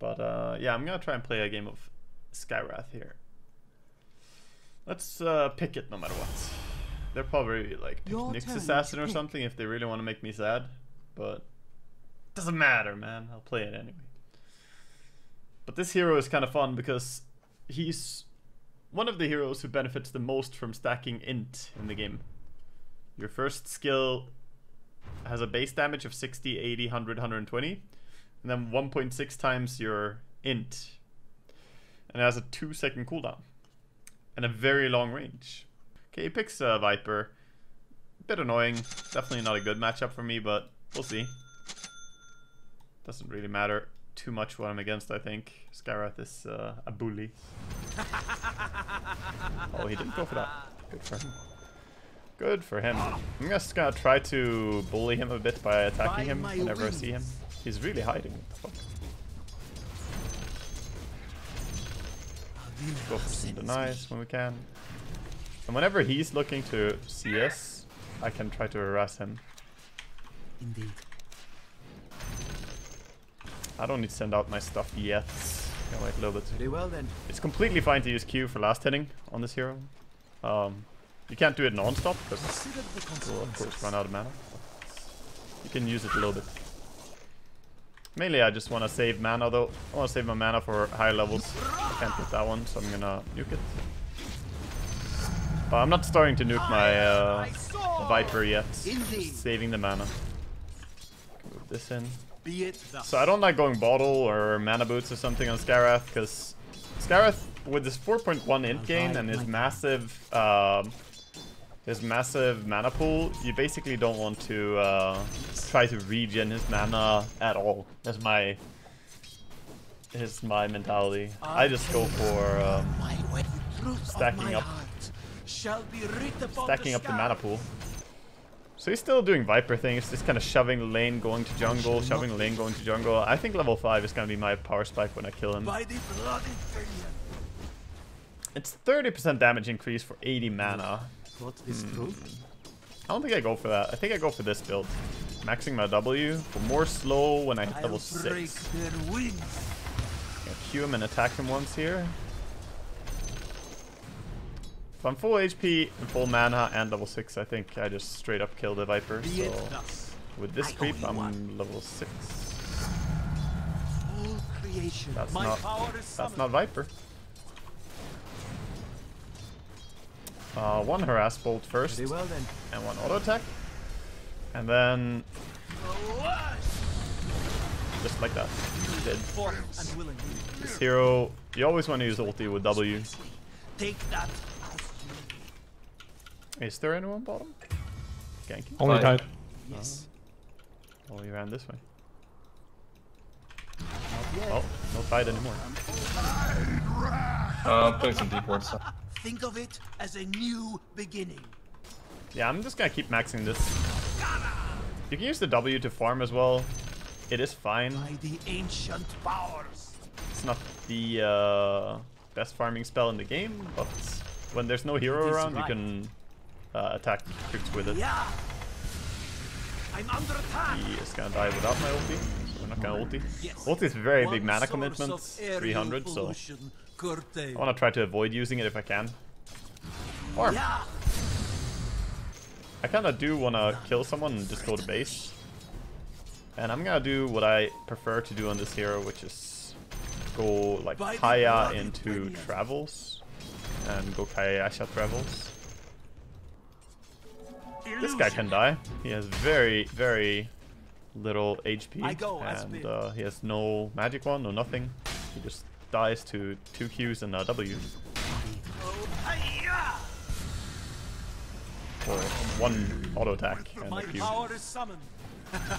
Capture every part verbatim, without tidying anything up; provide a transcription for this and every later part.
But uh, yeah, I'm gonna try and play a game of Skywrath here. Let's uh, pick it no matter what. They're probably like Nyx Assassin or something if they really want to make me sad. But doesn't matter, man. I'll play it anyway. But this hero is kind of fun because he's one of the heroes who benefits the most from stacking int in the game. Your first skill has a base damage of sixty, eighty, one hundred, one hundred twenty. And then one point six times your int. And it has a two second cooldown. And a very long range. Okay, he picks uh, Viper. Bit annoying. Definitely not a good matchup for me, but we'll see. Doesn't really matter too much what I'm against, I think. Skywrath is uh, a bully. Oh, he didn't go for that. Good for him. Good for him. I'm just gonna try to bully him a bit by attacking him whenever I see him. He's really hiding. What the fuck? Go for some denies when we can. And whenever he's looking to see us, I can try to harass him. Indeed. I don't need to send out my stuff yet. Can wait a little bit. Very well then. It's completely fine to use Q for last hitting on this hero. Um, you can't do it non-stop because we'll of course run out of mana. You can use it a little bit. Mainly I just want to save mana though. I want to save my mana for higher levels. I can't get that one, so I'm gonna nuke it. But I'm not starting to nuke my uh, Viper yet. Just saving the mana. Move this in. So I don't like going bottle or mana boots or something on Skywrath, because Skywrath with his four point one int gain and his massive uh, his massive mana pool, you basically don't want to uh, try to regen his mana at all. That's my is my mentality. I just go for um, stacking up stacking up the mana pool. So he's still doing Viper things, just kind of shoving lane, going to jungle, shoving lane, going to jungle. I think level five is going to be my power spike when I kill him. It's thirty percent damage increase for eighty mana. Mm. I don't think I go for that. I think I go for this build. Maxing my W for more slow when I hit level six. I'm going to Q him and attack him once here. If I'm full H P and full mana and level six, I think I just straight up kill the Viper. So with this creep, I'm level six. That's not, that's not Viper. Uh, one harass bolt first, and one auto attack, and then just like that. Dead. This hero, you always want to use ulti with W. Take that. Is there anyone bottom? Ganky? Only type. Yes. Oh, well, you ran this way. Oh, no fight anymore. Uh, I'm playing some deep ward stuff. Think of it as a new beginning. Yeah, I'm just gonna keep maxing this. You can use the W to farm as well. It is fine. By the ancient powers. It's not the uh, best farming spell in the game, but when there's no hero around, right. you can... Uh, attack creeps with it. Yeah. I'm under attack. He is gonna die without my ulti. So we're not gonna ulti. Yes. Ulti is very One big mana commitment, three hundred, so I wanna try to avoid using it if I can. Farm. Yeah. I kinda do wanna kill someone and just go to base. And I'm gonna do what I prefer to do on this hero, which is go like Kaya into Travels. And go Kaya Yasha Travels. This guy can die. He has very, very little H P, go, and uh, he has no magic wand, no nothing. He just dies to two Qs and a W. Or one auto attack and a Q.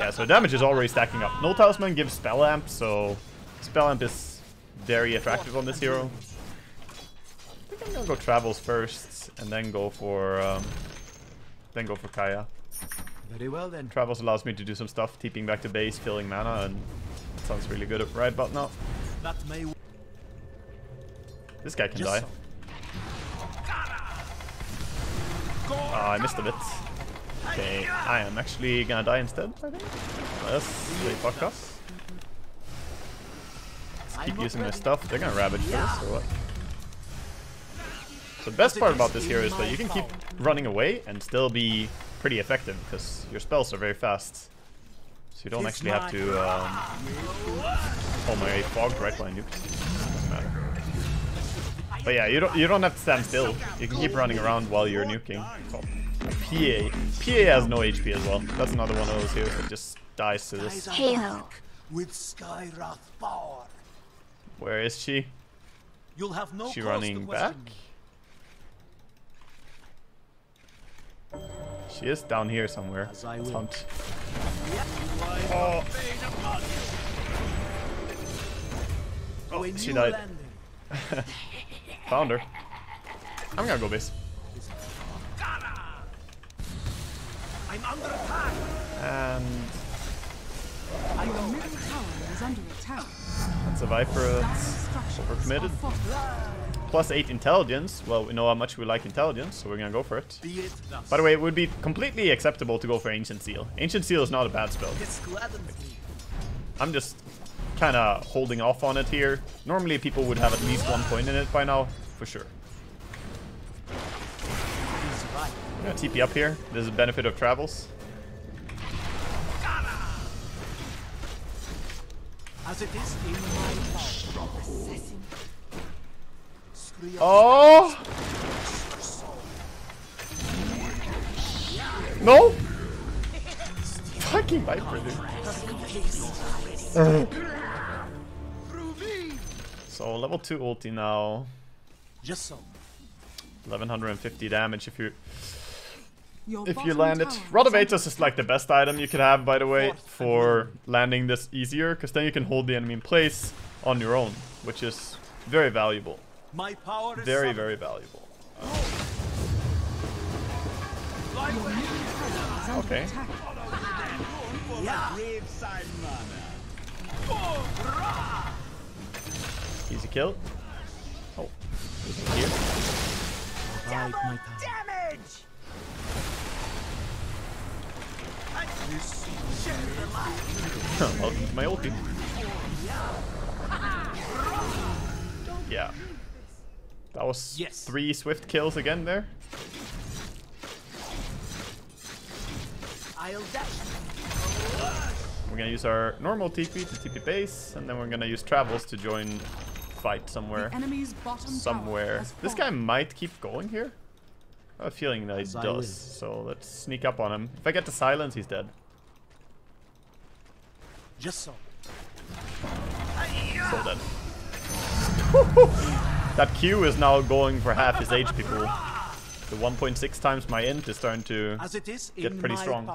Yeah, so damage is already stacking up. Null Talisman gives Spell Amp, so Spell Amp is very attractive on this hero. I think I'm gonna go Travels first, and then go for... Um, Then go for Kaya. Very well then. Travels allows me to do some stuff, TPing back to base, filling mana, and it sounds really good at right about now. That may... This guy can Just die. So. Oh, I missed a bit. Okay, I am actually gonna die instead, I think. Yes, they fuck us. keep using their stuff, they're gonna ravage first, or what? So the best part about this hero is that you can keep running away and still be pretty effective, because your spells are very fast. So you don't actually have to... Um... Oh my, fogged right by nukes. Doesn't matter. But yeah, you don't, you don't have to stand still. You can keep running around while you're nuking. P A. P A has no H P as well. That's another one of those heroes that just dies to this. Halo. With Skywrath power. Where is she? You'll have no. She running back? She is down here somewhere. Let's hunt. Oh. Oh, she died. Found her. I'm gonna go base. I'm under attack. And that's a Viper that's overcommitted. Plus eight intelligence. Well, we know how much we like intelligence, so we're gonna go for it. By the way, it would be completely acceptable to go for Ancient Seal. Ancient Seal is not a bad spell. I'm just kind of holding off on it here. Normally people would have at least one point in it by now, for sure. I'm gonna T P up here. This is a benefit of Travels. As it is in my oh! No! Fucking Viper, dude. So, level two ulti now. Just so. eleven fifty damage if you if you land it. Rod of Atos is like the best item you could have, by the way, for landing this easier, because then you can hold the enemy in place on your own, which is very valuable. My power is very, very valuable. Um, okay. Easy kill. Oh, here. Double damage! Welcome to my ulti. Yeah. That was yes. three swift kills again there. I'll dash. We're gonna use our normal T P to T P base, and then we're gonna use Travels to join fight somewhere. Somewhere. This guy might keep going here. I have a feeling that he As does, so let's sneak up on him. If I get to silence, he's dead. Just so. So dead. That Q is now going for half his H P pool. The one point six times my int is starting to As it is get pretty strong.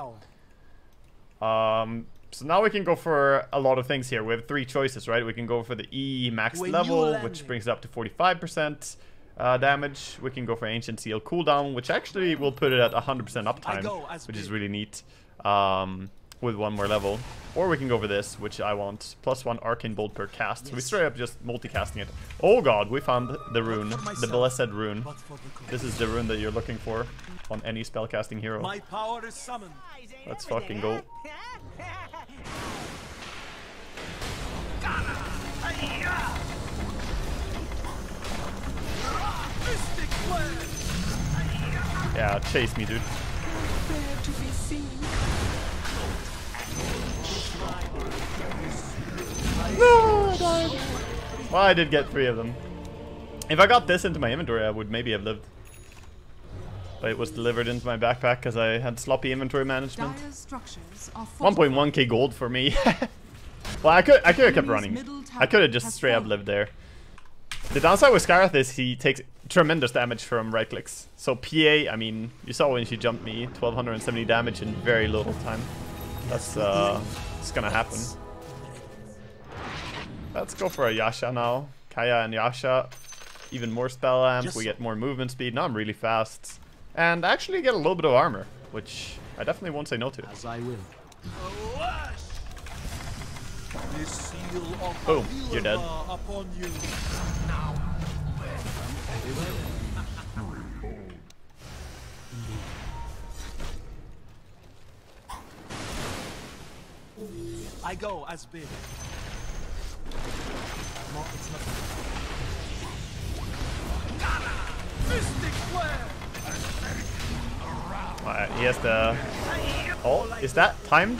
Um, so now we can go for a lot of things here. We have three choices, right? We can go for the E max when level, which brings it up to forty-five percent. Uh, damage. We can go for Ancient Seal cooldown, which actually will put it at one hundred percent uptime, which is really neat, um, with one more level. Or we can go for this, which I want, plus one Arcane Bolt per cast. Yes. So we straight up just multicasting it. Oh god, we found the rune, myself, the blessed rune. The this is the rune that you're looking for on any spellcasting hero. My power is summoned. Let's fucking go. Yeah, chase me, dude. No, I died. Well, I did get three of them. If I got this into my inventory, I would maybe have lived. But it was delivered into my backpack because I had sloppy inventory management. one point one K gold for me. Well, I could, I could have kept running. I could have just straight up lived there. The downside with Skywrath is he takes tremendous damage from right clicks. So P A, I mean, you saw when she jumped me, twelve seventy damage in very little time. That's uh, it's gonna happen. Let's go for a Yasha now. Kaya and Yasha, even more spell amp. We get more movement speed. Now I'm really fast, and I actually get a little bit of armor, which I definitely won't say no to. As I will. Boom! You're dead. I go as big. not, it's nothing. Mystic Flare! Alright, he has the... Oh, is that timed?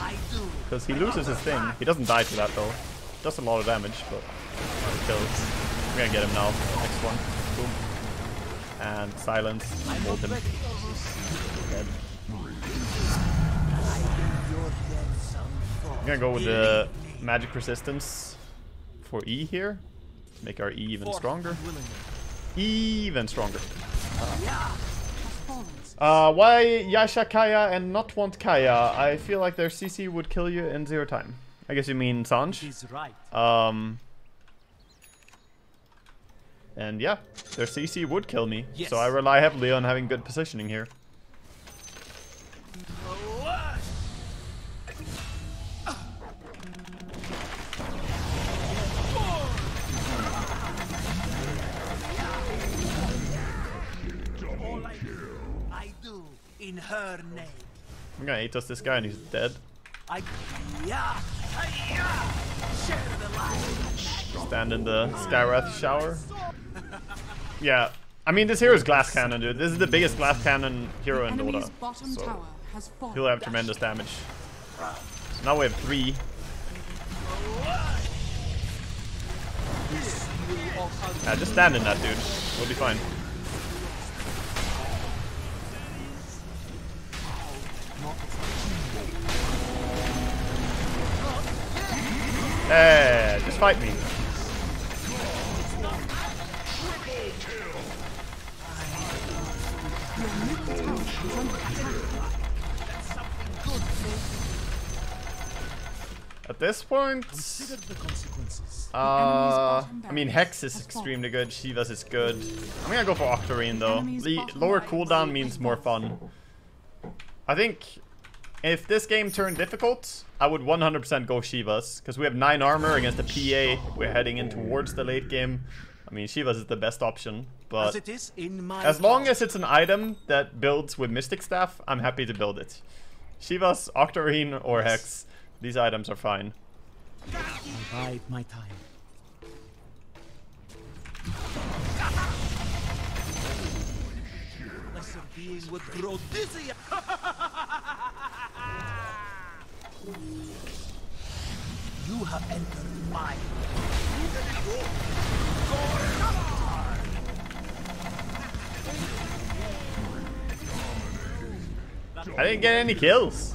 Because he loses his thing. He doesn't die to that though. Does a lot of damage, but it kills. We're gonna get him now. Next one. Boom. And silence. Mold him. Dead. I'm gonna go with the magic resistance for E here. Make our E even stronger. Even stronger. Uh, uh, why Yasha Kaya and not want Kaya? I feel like their C C would kill you in zero time. I guess you mean Sanj. He's right. Um, and yeah, their C C would kill me, yes. So I rely heavily on having good positioning here. I do in her name. I'm gonna Atos this guy and he's dead. I yeah. Stand in the Skywrath shower. Yeah, I mean this hero is glass cannon, dude. This is the biggest glass cannon hero in Dota, so he'll have tremendous damage. Now we have three. Yeah, just stand in that, dude. We'll be fine. Hey, just fight me. At this point, uh, I mean Hex is extremely good, Shiva's is good. I'm gonna go for Octarine though. The lower cooldown means more fun. I think if this game turned difficult, I would one hundred percent go Shiva's, because we have nine armor against the P A. We're heading in towards the late game. I mean, Shiva's is the best option, but as, it is in my as long as it's an item that builds with Mystic Staff, I'm happy to build it. Shiva's, Octarine, or Hex, these items are fine. I my time. Lesser beings would grow dizzy. You have entered my I didn't get any kills. I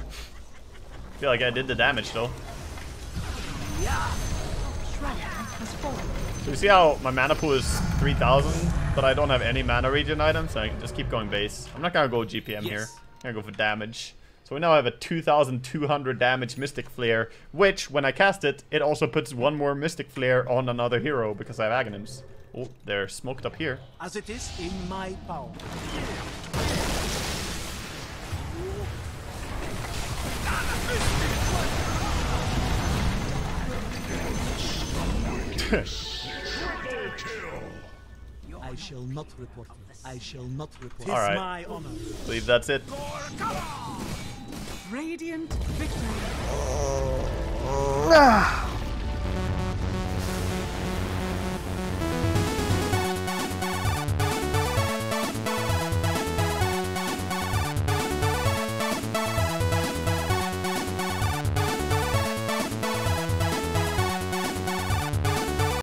feel like I did the damage though. So you see how my mana pool is three thousand, but I don't have any mana regen items, so I can just keep going base. I'm not gonna go G P M yes. here. I'm gonna go for damage. So we now have a two thousand two hundred damage Mystic Flare, which, when I cast it, it also puts one more Mystic Flare on another hero, because I have Aghanims. Oh, they're smoked up here. As it is in my power. I shall not report this. I shall not report. All right. My honor. I believe that's it. Radiant victory.